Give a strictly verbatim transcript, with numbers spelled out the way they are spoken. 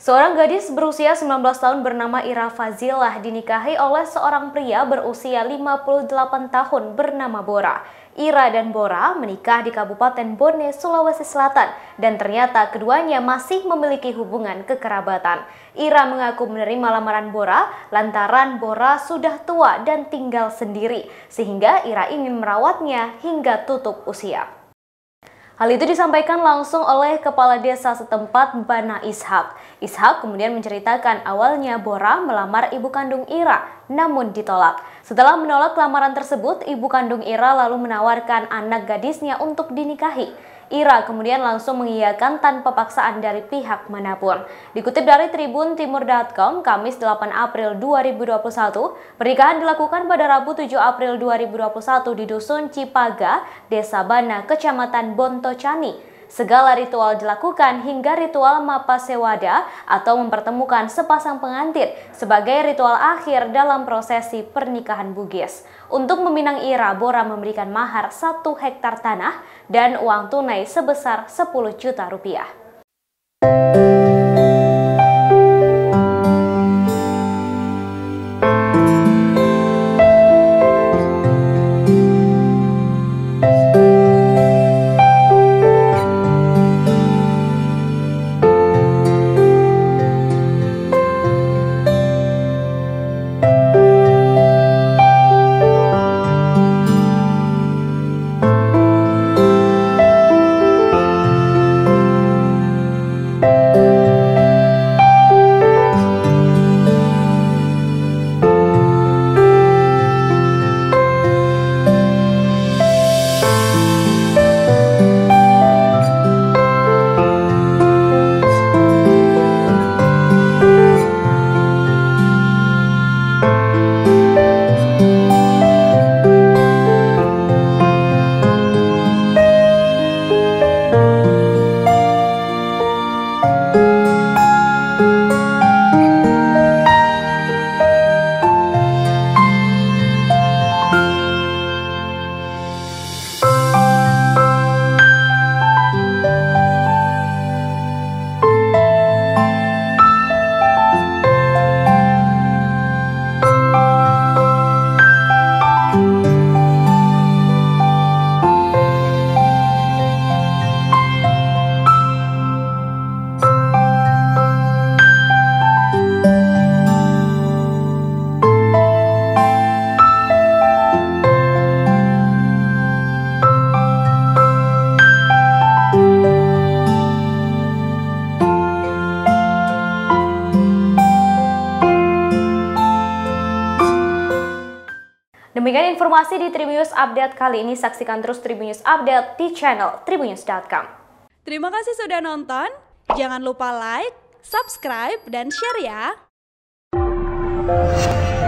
Seorang gadis berusia sembilan belas tahun bernama Ira Fazilah dinikahi oleh seorang pria berusia lima puluh delapan tahun bernama Bora. Ira dan Bora menikah di Kabupaten Bone, Sulawesi Selatan dan ternyata keduanya masih memiliki hubungan kekerabatan. Ira mengaku menerima lamaran Bora lantaran Bora sudah tua dan tinggal sendiri sehingga Ira ingin merawatnya hingga tutup usia. Hal itu disampaikan langsung oleh Kepala Desa setempat, Bana Ishak. Ishak kemudian menceritakan awalnya Bora melamar ibu kandung Ira, namun ditolak. Setelah menolak lamaran tersebut, ibu kandung Ira lalu menawarkan anak gadisnya untuk dinikahi. Ira kemudian langsung mengiyakan tanpa paksaan dari pihak manapun. Dikutip dari Tribun Timur dot com, Kamis delapan April dua ribu dua puluh satu, pernikahan dilakukan pada Rabu tujuh April dua ribu dua puluh satu di Dusun Cipaga, Desa Bana, Kecamatan Bontocani. Segala ritual dilakukan hingga ritual Mappasewada atau mempertemukan sepasang pengantin sebagai ritual akhir dalam prosesi pernikahan Bugis. Untuk meminang Ira, Bora memberikan mahar satu hektar tanah dan uang tunai sebesar sepuluh juta rupiah. Demikian informasi di Tribunnews Update kali ini. Saksikan terus Tribunnews Update di channel Tribunnews dot com. Terima kasih sudah nonton. Jangan lupa like, subscribe, dan share ya.